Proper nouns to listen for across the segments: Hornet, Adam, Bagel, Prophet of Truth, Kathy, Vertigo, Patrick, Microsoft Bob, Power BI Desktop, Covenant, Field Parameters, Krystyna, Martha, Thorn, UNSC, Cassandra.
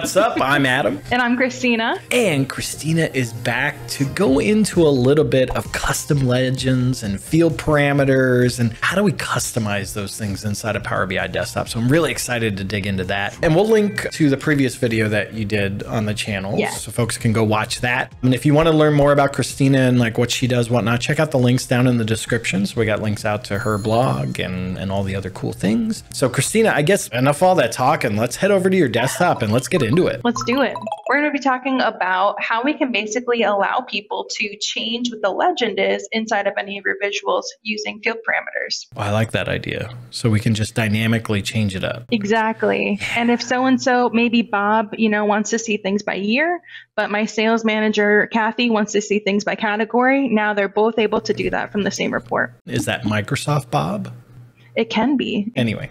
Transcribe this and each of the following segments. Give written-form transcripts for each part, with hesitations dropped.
What's up? I'm Adam. And I'm Krystyna. And Krystyna is back to go into a little bit of custom legends and field parameters and how do we customize those things inside of Power BI Desktop. So I'm really excited to dig into that. And we'll link to the previous video that you did on the channel so folks can go watch that. And if you want to learn more about Krystyna and like what she does, whatnot, check out the links down in the description. So we got links out to her blog and all the other cool things. So Krystyna, I guess enough all that talk and let's head over to your desktop and let's get into it. Let's do it. We're going to be talking about how we can basically allow people to change what the legend is inside of any of your visuals using field parameters. Oh, I like that idea. So we can just dynamically change it up. Exactly. And if so-and-so, maybe Bob, you know, wants to see things by year, but my sales manager, Kathy, wants to see things by category. Now they're both able to do that from the same report. Is that Microsoft Bob? It can be. Anyway.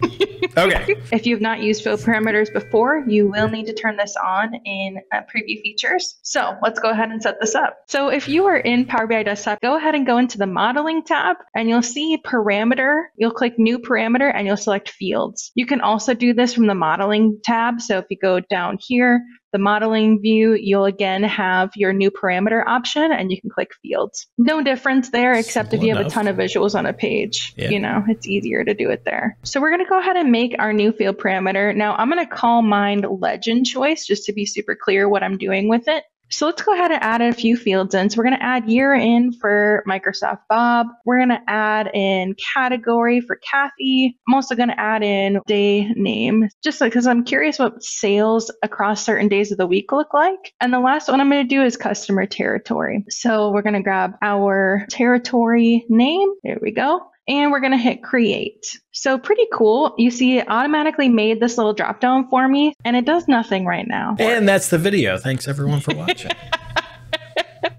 Okay. If you've not used field parameters before, you will need to turn this on in preview features. So let's go ahead and set this up. So if you are in Power BI Desktop, go ahead and go into the modeling tab and you'll see parameter. You'll click new parameter and you'll select fields. You can also do this from the modeling tab. So if you go down here, the modeling view, you'll again have your new parameter option and you can click fields. No difference there, except if you have a ton of visuals on a page, you know, it's easier to do it there. So we're going to go ahead and make our new field parameter. Now I'm going to call mine legend choice just to be super clear what I'm doing with it. So let's go ahead and add a few fields in. So we're going to add year in for Microsoft Bob. We're going to add in category for Kathy. I'm also going to add in day name, just because I'm curious what sales across certain days of the week look like. And the last one I'm going to do is customer territory. So we're going to grab our territory name. There we go. And we're going to hit create. So pretty cool. You see it automatically made this little drop down for me and it does nothing right now. And that's the video. Thanks everyone for watching.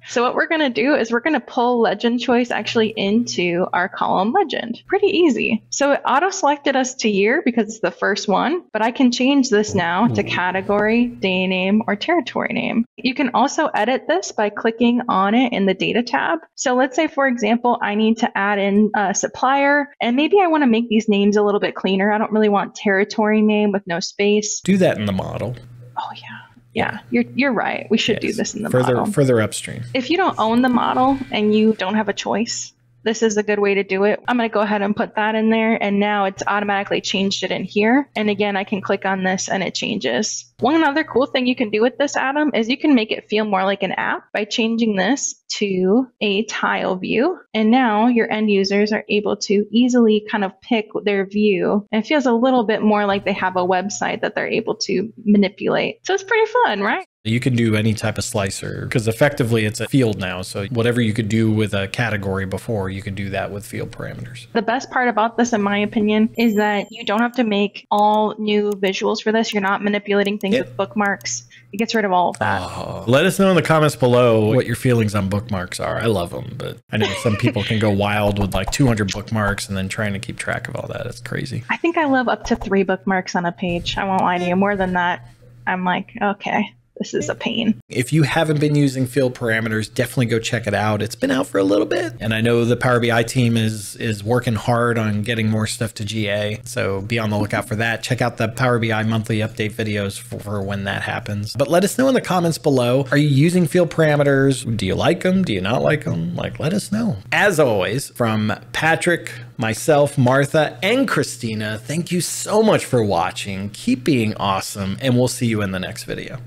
So what we're going to do is we're going to pull legend choice actually into our column legend. Pretty easy. So it auto selected us to year because it's the first one, but I can change this now to category, day name, or territory name. You can also edit this by clicking on it in the data tab. So let's say, for example, I need to add in a supplier and maybe I want to make these names a little bit cleaner. I don't really want territory name with no space. Do that in the model. Oh, yeah. Yeah, you're right. We should do this in the model. Further upstream. If you don't own the model and you don't have a choice, this is a good way to do it. I'm going to go ahead and put that in there. And now it's automatically changed it in here. And again, I can click on this and it changes. One other cool thing you can do with this, Adam, is you can make it feel more like an app by changing this to a tile view. And now your end users are able to easily kind of pick their view. And it feels a little bit more like they have a website that they're able to manipulate. So it's pretty fun, right? You can do any type of slicer because effectively it's a field now. So whatever you could do with a category before, you can do that with field parameters. The best part about this, in my opinion, is that you don't have to make all new visuals for this. You're not manipulating things with bookmarks. It gets rid of all of that. Oh, let us know in the comments below what your feelings on bookmarks are. I love them, but I know some people can go wild with like 200 bookmarks and then trying to keep track of all that. It's crazy. I think I love up to 3 bookmarks on a page. I won't lie to you. More than that, I'm like, okay. This is a pain. If you haven't been using field parameters, definitely go check it out. It's been out for a little bit. And I know the Power BI team is working hard on getting more stuff to GA. So be on the lookout for that. Check out the Power BI monthly update videos for when that happens. But let us know in the comments below. Are you using field parameters? Do you like them? Do you not like them? Like, let us know. As always, from Patrick, myself, Martha, and Krystyna, thank you so much for watching. Keep being awesome, and we'll see you in the next video.